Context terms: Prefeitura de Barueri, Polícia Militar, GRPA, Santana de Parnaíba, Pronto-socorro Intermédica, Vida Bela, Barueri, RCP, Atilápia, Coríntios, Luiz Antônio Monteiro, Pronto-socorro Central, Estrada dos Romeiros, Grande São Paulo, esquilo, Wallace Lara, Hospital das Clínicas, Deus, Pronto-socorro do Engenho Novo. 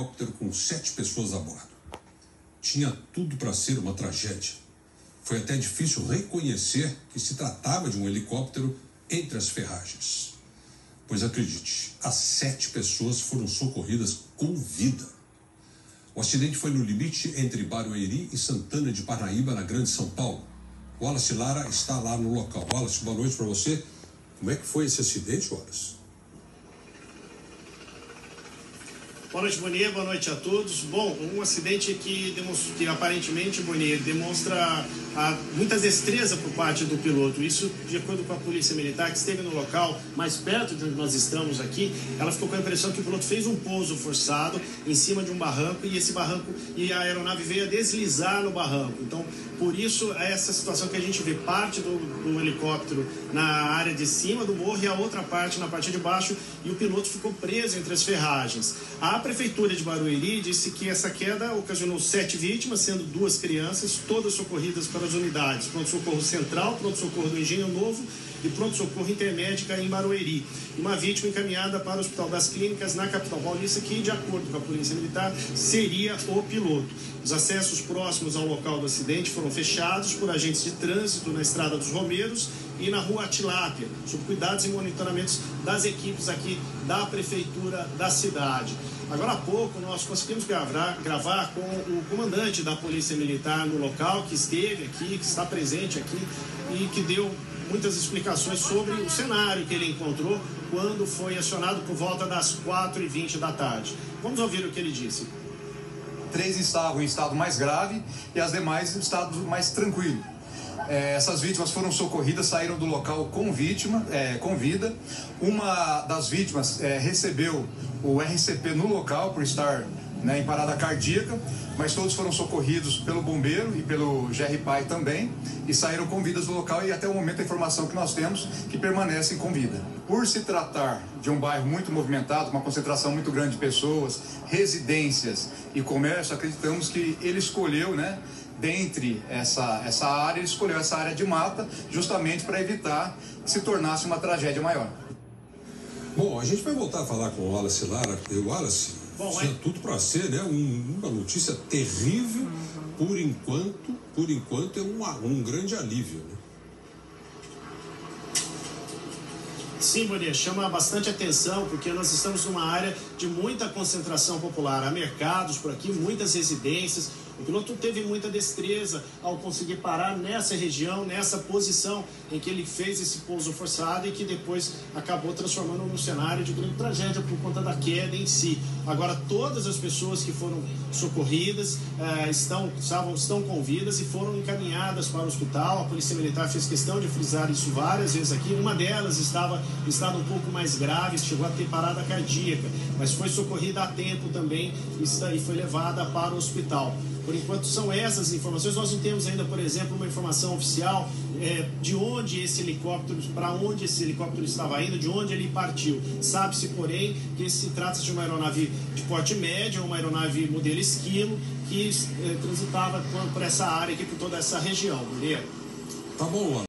helicóptero com 7 pessoas a bordo. Tinha tudo para ser uma tragédia. Foi até difícil reconhecer que se tratava de um helicóptero entre as ferragens. Pois acredite, as 7 pessoas foram socorridas com vida. O acidente foi no limite entre Barueri e Santana de Parnaíba, na Grande São Paulo. Wallace Lara está lá no local. Wallace, boa noite para você. Como é que foi esse acidente, Wallace? Boa noite, Bonier. Boa noite a todos. Bom, um acidente que aparentemente, Bonier, demonstra muita destreza por parte do piloto. Isso, de acordo com a Polícia Militar, que esteve no local, mais perto de onde nós estamos aqui, ela ficou com a impressão que o piloto fez um pouso forçado em cima de um barranco e a aeronave veio a deslizar no barranco. Então, por isso, essa situação que a gente vê parte do helicóptero na área de cima do morro e a outra parte na parte de baixo, e o piloto ficou preso entre as ferragens. A Prefeitura de Barueri disse que essa queda ocasionou 7 vítimas, sendo 2 crianças, todas socorridas pelas unidades Pronto-socorro Central, Pronto-socorro do Engenho Novo e Pronto-socorro Intermédica em Barueri. Uma vítima encaminhada para o Hospital das Clínicas, na capital paulista, que, de acordo com a Polícia Militar, seria o piloto. Os acessos próximos ao local do acidente foram fechados por agentes de trânsito na Estrada dos Romeiros e na rua Atilápia, sob cuidados e monitoramentos das equipes aqui da Prefeitura da cidade. Agora há pouco nós conseguimos gravar com o comandante da Polícia Militar no local, que esteve aqui, que está presente aqui e que deu muitas explicações sobre o cenário que ele encontrou quando foi acionado por volta das 4h20 da tarde. Vamos ouvir o que ele disse. 3 estavam em estado mais grave e as demais em estado mais tranquilo. Essas vítimas foram socorridas, saíram do local com vida. Uma das vítimas recebeu o RCP no local por estar em parada cardíaca, mas todos foram socorridos pelo bombeiro e pelo GRPA também, e saíram com vidas do local, e até o momento a informação que nós temos que permanecem com vida. Por se tratar de um bairro muito movimentado, uma concentração muito grande de pessoas, residências e comércio, acreditamos que ele escolheu, dentre essa área, ele escolheu essa área de mata justamente para evitar que se tornasse uma tragédia maior. Bom, a gente vai voltar a falar com o Wallace Lara. O Wallace, tinha tudo para ser uma notícia terrível. Por enquanto é um grande alívio, Sim, Bonia, chama bastante atenção, porque nós estamos numa área de muita concentração popular. Há mercados por aqui, muitas residências. O piloto teve muita destreza ao conseguir parar nessa região, nessa posição em que ele fez esse pouso forçado e que depois acabou transformando num cenário de grande tragédia por conta da queda em si. Agora, todas as pessoas que foram socorridas estão com vidas e foram encaminhadas para o hospital. A Polícia Militar fez questão de frisar isso várias vezes aqui. Uma delas estava em estado um pouco mais grave, chegou a ter parada cardíaca, mas foi socorrida a tempo também e foi levada para o hospital. Por enquanto são essas informações. Nós não temos ainda, por exemplo, uma informação oficial de onde esse helicóptero, para onde esse helicóptero estava indo, de onde ele partiu. Sabe-se, porém, que se trata de uma aeronave de porte médio, uma aeronave modelo esquilo, que transitava por essa área aqui, por toda essa região. Tá bom, Ana.